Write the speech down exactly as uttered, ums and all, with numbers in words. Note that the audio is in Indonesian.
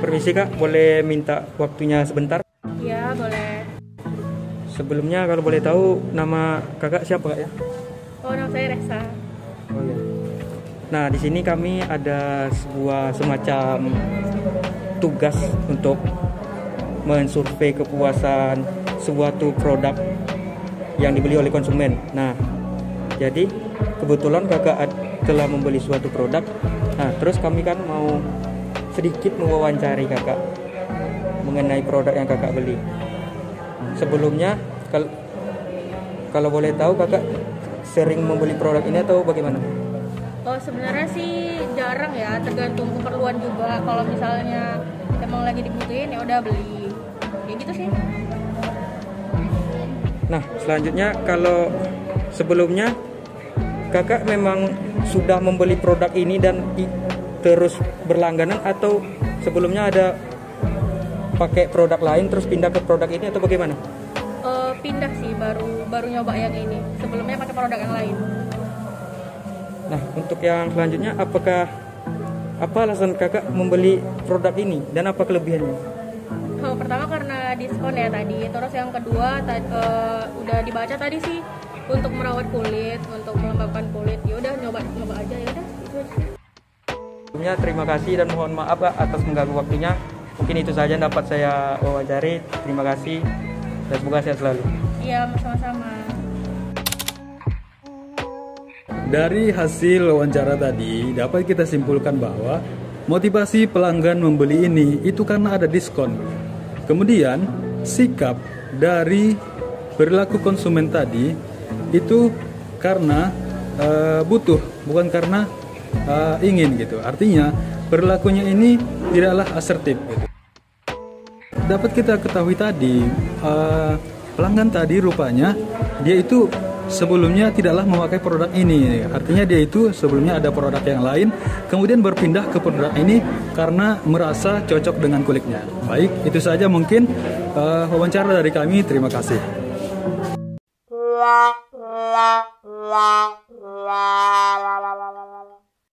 Permisi Kak, boleh minta waktunya sebentar? Iya, boleh. Sebelumnya kalau boleh tahu nama Kakak siapa Kak ya? Oh, nama saya Resa. Oh iya. Nah, di sini kami ada sebuah semacam tugas untuk mensurvei kepuasan suatu produk yang dibeli oleh konsumen. Nah, jadi kebetulan Kakak telah membeli suatu produk. Nah, terus kami kan mau sedikit mewawancari kakak mengenai produk yang kakak beli. Sebelumnya kalau kalau boleh tahu kakak sering membeli produk ini atau bagaimana? Oh sebenarnya sih jarang ya, tergantung keperluan juga. Kalau misalnya emang lagi dibutuhin ya udah beli. Kayak gitu sih. Nah selanjutnya kalau sebelumnya kakak memang sudah membeli produk ini dan terus berlangganan atau sebelumnya ada pakai produk lain terus pindah ke produk ini atau bagaimana? Uh, pindah sih, baru baru nyoba yang ini. Sebelumnya pakai produk yang lain. Nah, untuk yang selanjutnya apakah apa alasan kakak membeli produk ini dan apa kelebihannya? Oh, pertama karena diskon ya tadi. Terus yang kedua tadi, uh, udah dibaca tadi sih untuk merawat kulit, untuk melembabkan kulit. Ya udah nyoba nyoba aja ya udah itu aja. Terima kasih dan mohon maaf Kak atas mengganggu waktunya. Mungkin itu saja yang dapat saya wawancari. Terima kasih dan semoga sehat selalu. Iya, sama-sama. Dari hasil wawancara tadi dapat kita simpulkan bahwa motivasi pelanggan membeli ini itu karena ada diskon. Kemudian sikap dari perilaku konsumen tadi itu karena uh, butuh, bukan karena Uh, ingin gitu. Artinya perilakunya ini tidaklah asertif gitu. Dapat kita ketahui tadi uh, pelanggan tadi rupanya dia itu sebelumnya tidaklah memakai produk ini. Artinya dia itu sebelumnya ada produk yang lain, kemudian berpindah ke produk ini karena merasa cocok dengan kulitnya. Baik, itu saja mungkin uh, wawancara dari kami. Terima kasih. La, la, la, la, la.